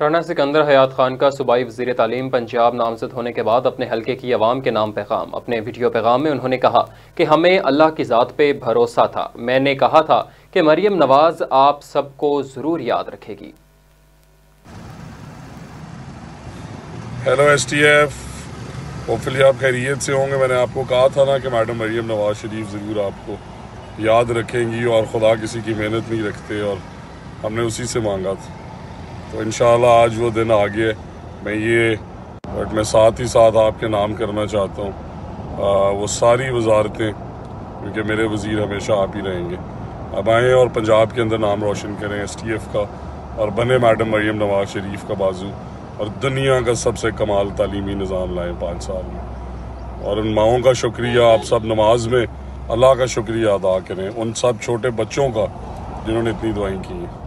राना सिकंदर हयात खान का सूबाई वज़ीर तालीम पंजाब नामजद होने के बाद अपने हल्के की आवाम के नाम पैगाम। अपने वीडियो पैगाम में उन्होंने कहा कि हमें अल्लाह की ज़ात पे भरोसा था। मैंने कहा था कि मरियम नवाज़ आप सबको ज़रूर याद रखेगी। हेलो एसटीएफ, होपफुली आप खैरियत से होंगे। मैंने आपको कहा था ना कि मैडम मरियम नवाज़ शरीफ ज़रूर आपको याद रखेंगी और खुदा किसी की मेहनत नहीं रखते, और हमने उसी से मांगा था। तो इंशाल्लाह आज वो दिन आ गया। मैं साथ ही साथ आपके नाम करना चाहता हूँ वो सारी वजारतें, क्योंकि मेरे वज़ीर हमेशा आप ही रहेंगे। अब आएँ और पंजाब के अंदर नाम रोशन करें एसटीएफ का, और बने मैडम मरियम नवाज़ शरीफ का बाजू, और दुनिया का सबसे कमाल तालीमी निज़ाम लाएँ 5 साल में। और उन माओं का शुक्रिया, आप सब नमाज में अल्लाह का शुक्रिया अदा करें, उन सब छोटे बच्चों का जिन्होंने इतनी दुआएँ की हैं।